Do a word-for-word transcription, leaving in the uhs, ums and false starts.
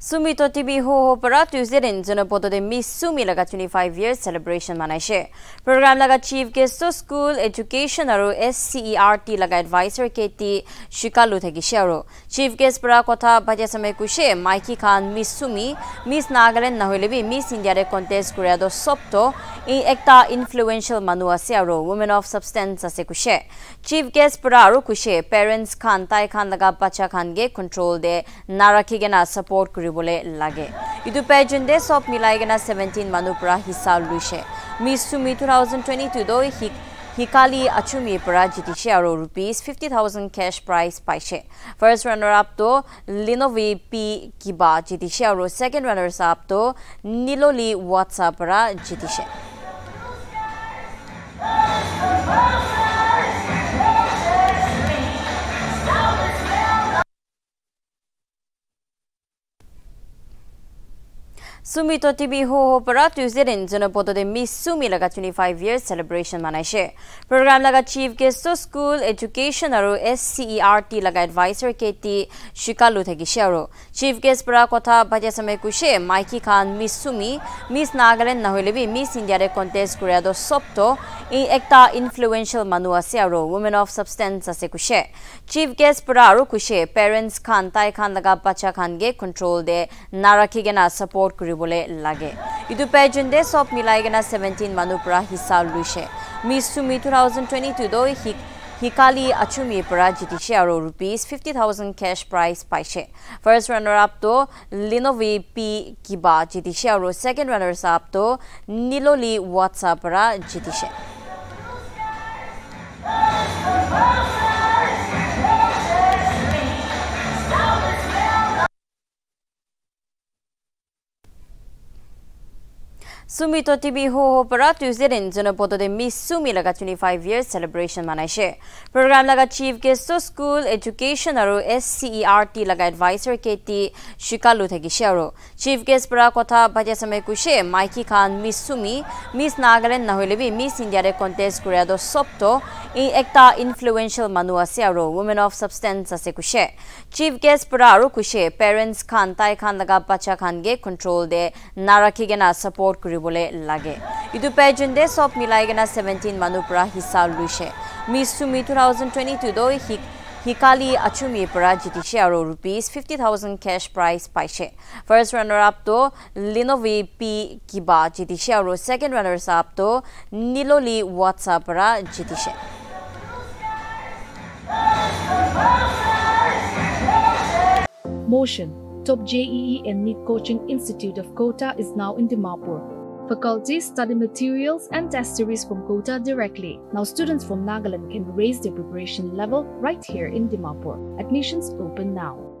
SUMI TOTIMI HOHO para Tuesday in Zunheboto de Miss Sumi laga twenty-five years celebration manashe. Program laga chief guest to school education aru S C E R T laga advisor K. T. Sukhalu thakishe aru. Chief guest para Kota bhaja samay kushe Mikey Khan Miss Sumi Miss Nagaland nahoilebi Miss India re contest kuriado sopto in ekta influential manu ase aru women of substance ase kushe. Chief guest para aru kushe parents Khan tai Khan laga bhaja Khan ge control de naraki gena support kuri lage. Itu pageant de sop milaigena seventeen manupra hissa luishe. Miss Sumi twenty twenty-two do hik Hikali Achumi para jitishe aru rupees fifty thousand cash prize paishe. First runner up to Linovi P Kiba jitishe aru second runners up to Niloli Wotsa para jitishe. SUMI TOTIMI HOHO para Tuesday in Zunheboto de Miss Sumi laga twenty-five years celebration manashe. Program laga chief guest to school education aru S C E R T laga advisor K. T. Sukhalu thakishe aru. Chief guest para Kota bhaja samay kushe Mikey Khan Miss Sumi Miss Nagaland nahoilebi Miss India re contest kuriado sopto in ekta influential manu ase aru women of substance ase kushe. Chief guest para aru kushe parents Khan tai Khan laga bhaja Khan ge control de naraki gena support kuri lage. Itu pageant de sop milaigena seventeen manupra hissa luishe. Miss Sumi twenty twenty-two do hik Hikali Achumi para jitishe aru rupees fifty thousand cash prize paishe. First runner up to Linovi P Kiba jitishe aru second runners up to Niloli Wotsa para jitishe. SUMI TOTIMI HOHO para Tuesday in Zunheboto de Miss Sumi laga twenty-five years celebration manashe. Program laga chief guest to school education aru S C E R T laga advisor K. T. Sukhalu thakishe aru. Chief guest para Kota bhaja samay kushe Mikey Khan Miss Sumi Miss Nagaland nahoilebi Miss India re contest kuriado sopto in ekta influential manu ase aru women of substance ase kushe. Chief guest para aru kushe parents Khan tai Khan laga bhaja Khan ge control de naraki gena support kuri lage. Itu pageant de sop milaigena seventeen manupra hissa luishe. Miss Sumi twenty twenty-two do hik Hikali Achumi para jitishe aru rupees fifty thousand cash prize paishe. First runner up to Linovi P Kiba jitishe aru second runners up to Niloli Wotsa para jitishe. Motion. Top J E E and N I T Coaching Institute of Kota is now in Dimapur. Faculty, study materials and test series from Kota directly. Now students from Nagaland can raise their preparation level right here in Dimapur. Admissions open now.